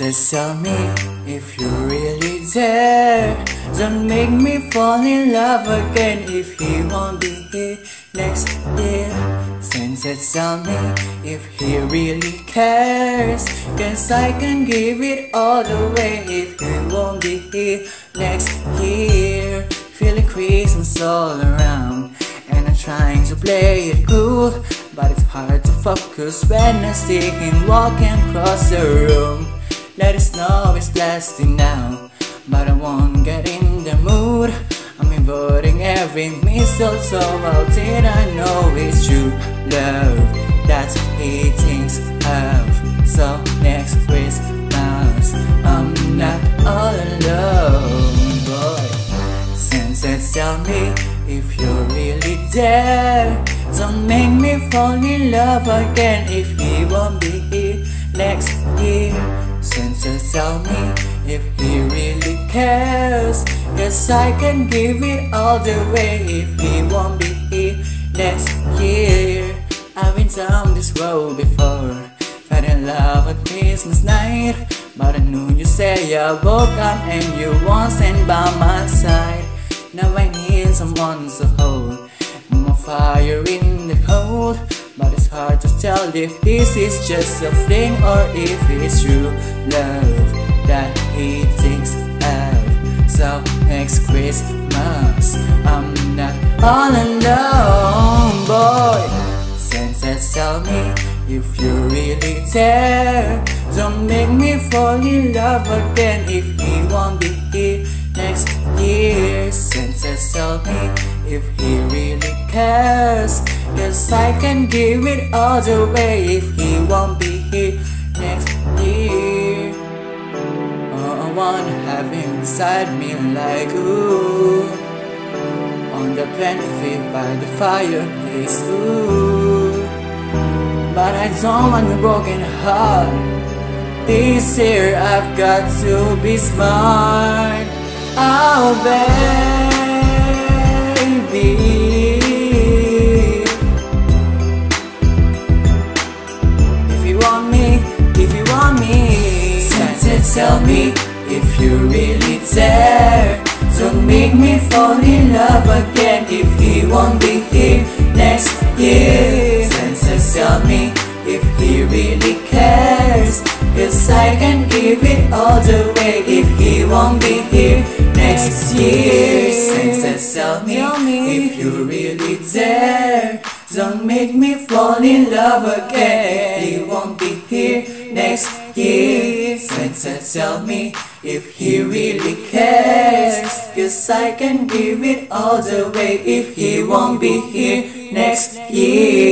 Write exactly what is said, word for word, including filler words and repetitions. Princess, tell me if you're really there. Don't make me fall in love again if he won't be here next year. Princess, tell me if he really cares, cause I can give it all away if he won't be here next year. Feeling Christmas all around, and I'm trying to play it cool, but it's hard to focus when I see him walking across the room. Let it snow, it's blasting now, but I won't get in the mood. I'm avoiding every mistletoe, how did I know it's true love that he thinks of? So next Christmas, I'm not all alone, boy. Sunset, tell me if you're really there. Don't make me fall in love again if he won't be here next year. Princess, tell me if he really cares, cause I can give it all the way if he won't be here next year. I've been down this road before, fell in love on Christmas night, but I knew you say I woke up and you won't stand by my side. Now I need someone to hold, fire in the cold, but it's hard to tell if this is just a fling or if it's true love that he thinks of. So next Christmas, I'm not all alone, boy. Sunset, tell me if you're really there. Don't make me fall in love again if he won't be here next year. Sunset, tell me if he really cares, cause I can give it all the way if he won't be here next year. Oh, I wanna have him beside me like ooh, on the benefit by the fireplace, ooh. But I don't want a broken heart. This year I've got to be smart. Oh baby, tell me if you're really there. Don't make me fall in love again if he won't be here next year. Princess, tell me if he really cares, cause I can give it all the way if he won't be here next year. Princess, tell me if you're really there. Don't make me fall in love again if he won't be here next year. Princess, tell me if he really cares, cause I can give it all the way if he won't be here next year.